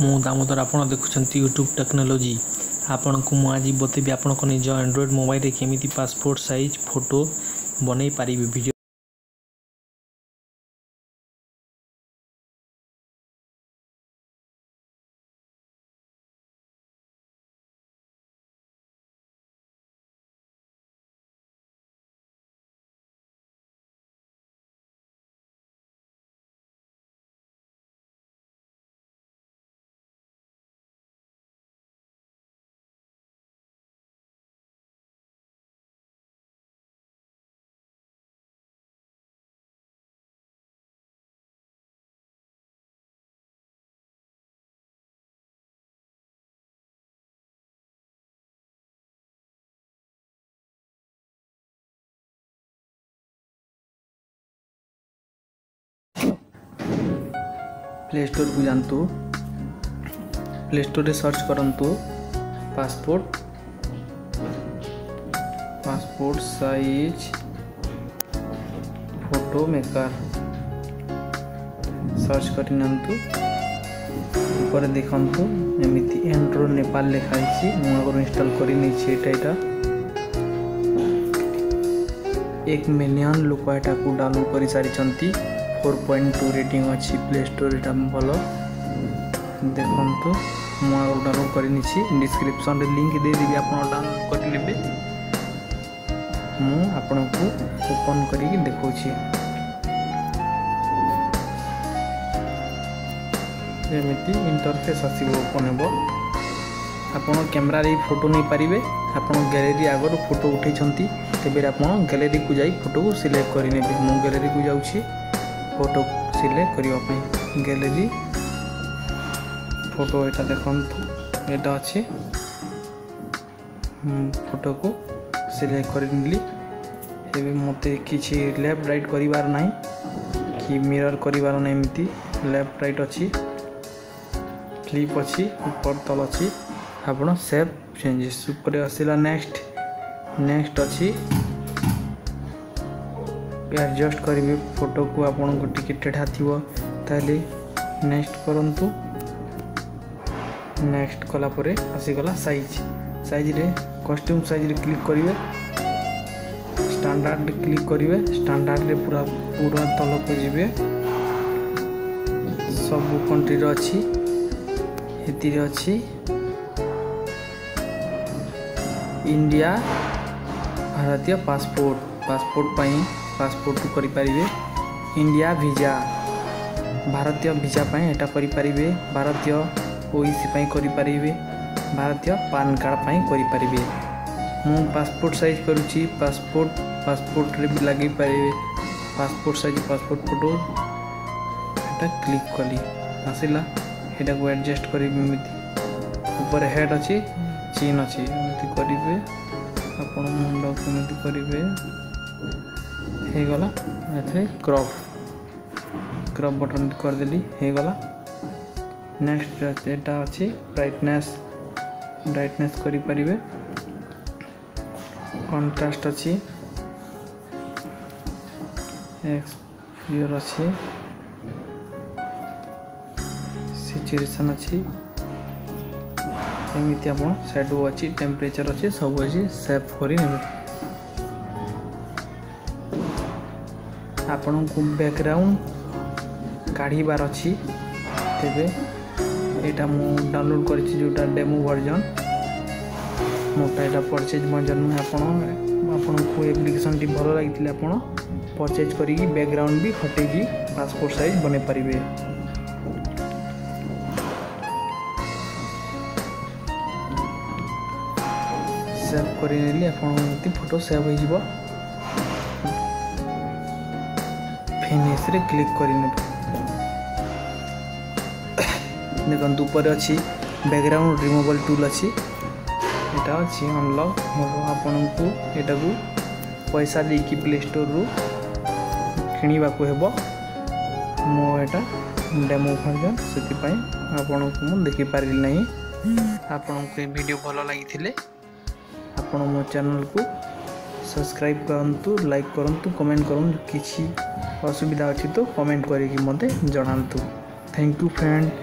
मु दामोदर आपड़ देखुं YouTube technology. आपण को मुझ बतेबी आपण निज एंड्रॉइड मोबाइल रे केमी पासपोर्ट साइज फोटो बनई पारि वीडियो। प्ले स्टोर को जातु, प्ले स्टोर रे सर्च करतु passport size photo maker search कर ऊपर देखु एमती एंड्रो नेपाल लिखाई मुझे इनस्टल करा। 1 मिलियन लोक यहाँ को डाउनलोड कर सारी 4.2 रेटिंग अच्छी प्ले स्टोर ये भल देखु मुझे डाउनलोड करनीसी डिस्क्रिप्शन लिंक देदेवि आप डाउनलोड करे मुझे ओपन करके देखा एमती इंटरफेस आसो ओपन हो। आपड़ कैमेर फोटो नहीं पारे आप गैलेरी आगर फोटो उठाई तेज आप गैलेरी को जा फोटो को सिलेक्ट करे मुझे गैलेरी को जाऊँगी फोटो सिलेक्ट करने गैलेरी फोटो यहाँ देखु यहाँ अच्छे फोटो को सिलेक्ट करनी मत कि लेफ्ट राइट करार ना कि मिरर करार ना एमती लेफ्ट राइट अच्छी फ्लिप अच्छी ऊपर तल अच्छी आप सेव चेंजेस आसला नेक्स्ट अच्छी एडजस्ट करेंगे फोटो को आपन को टिके टेढ़ा थीवो ताले नेक्स्ट करंतु। नेक्स्ट कला परे आसीगला साइज रे कस्टम साइज रे क्लिक करिवे स्टैंडर्ड रे क्लिक करिवे स्टैंडर्ड रे पूरा पूरा तल को जीवे सब कंट्री रे अछि हेती रे अछि इंडिया भारतीय पासपोर्ट पाई पासपोर्ट को करें इंडिया वीजा भारतीय वीजा यहाँ करें भारतीय ओईसी करें भारतीय पैन कार्ड करें मु पासपोर्ट साइज करुच्ची पासपोर्ट भी लगे पारे पासपोर्ट साइज पासपोर्ट फोटो यहाँ क्लिक कली आसला यहाँ एडजस्ट कर हेड अच्छी चीन अच्छी करेंगे आप मुंड को करेंगे गला क्रॉप बटन करदेली गला। नेक्स्ट यहाँ अच्छी ब्राइटनेस करें कंट्रास्ट अच्छी एक्सपोजर अच्छी सैचुरेशन अच्छी एमती आप शैडो अच्छी टेम्परेचर अच्छी सब अच्छी सेव कर आपण को बैकग्राउंड काढ़ार अच्छी तेरे यहाँ मुझे डाउनलोड करोटा डेमो वर्जन मोटा यहाँ परचेज वर्जन आपको एप्लिकेशन टी भल लगी आप परचेज करी बैकग्राउंड भी हटेगी पासपोर्ट साइज बने पारे। सेव करने आप फोटो सेव हो फिनिश रे क्लिक करने देखो ऊपर अच्छी बैकग्राउंड रिमूवल टूल अच्छी यहाँ अच्छी अनलॉक आपको यहाँ को पैसा देकी प्ले स्टोर रु किणवाक मो एटा डेमो वर्जन से आपन को मु देखि पारि नहीं। आपन को वीडियो भल लगी आपन मो चैनल को सब्सक्राइब करंतु लाइक करंतु कमेंट करंतु किसी असुविधा अच्छी तो कमेंट करके मते जणांतु। Thank you friend.